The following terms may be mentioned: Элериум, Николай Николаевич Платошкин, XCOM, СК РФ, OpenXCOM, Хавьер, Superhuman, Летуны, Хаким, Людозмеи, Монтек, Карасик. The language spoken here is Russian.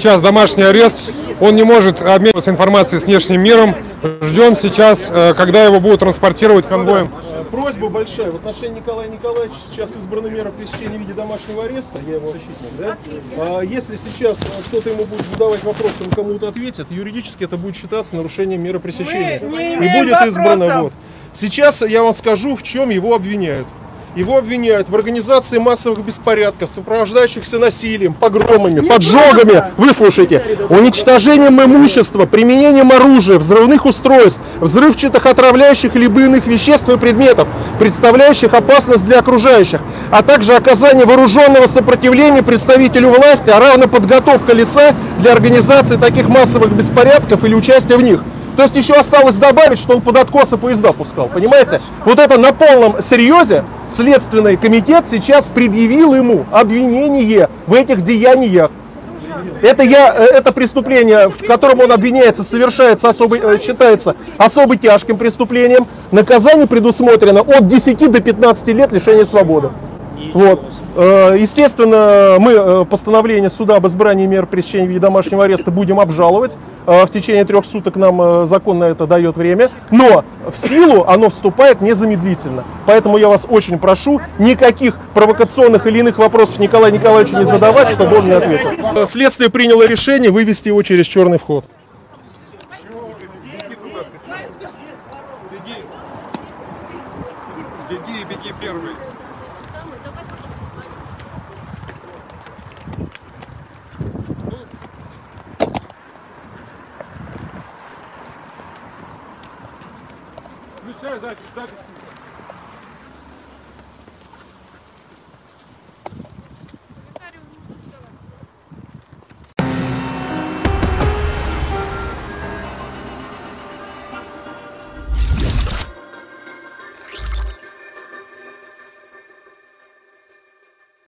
сейчас домашний арест, он не может обмениваться информацией с внешним миром. Ждем сейчас, когда его будут транспортировать конвоем. Просьба большая. В отношении Николая Николаевича сейчас избраны меры пресечения в виде домашнего ареста. Я его защитник, да? Если сейчас кто-то ему будет задавать вопрос, он кому-то ответит, юридически это будет считаться нарушением меры пресечения. И будет избрано. Вот. Сейчас я вам скажу, в чем его обвиняют. Его обвиняют в организации массовых беспорядков, сопровождающихся насилием, погромами, поджогами, выслушайте, уничтожением имущества, применением оружия, взрывных устройств, взрывчатых, отравляющих либо иных веществ и предметов, представляющих опасность для окружающих, а также оказание вооруженного сопротивления представителю власти, а равно подготовка лица для организации таких массовых беспорядков или участия в них. То есть еще осталось добавить, что он под откосы поезда пускал, понимаете? Вот это на полном серьезе Следственный комитет сейчас предъявил ему обвинение в этих деяниях. Это преступление, в котором он обвиняется, считается особо тяжким преступлением. Наказание предусмотрено от 10 до 15 лет лишения свободы. Вот. Естественно, мы постановление суда об избрании мер пресечения в виде домашнего ареста будем обжаловать. В течение 3 суток нам закон на это дает время. Но в силу оно вступает незамедлительно. Поэтому я вас очень прошу никаких провокационных или иных вопросов Николаю Николаевичу не задавать, чтобы он не ответил. Следствие приняло решение вывести его через черный вход. Беги первый. Включай запись.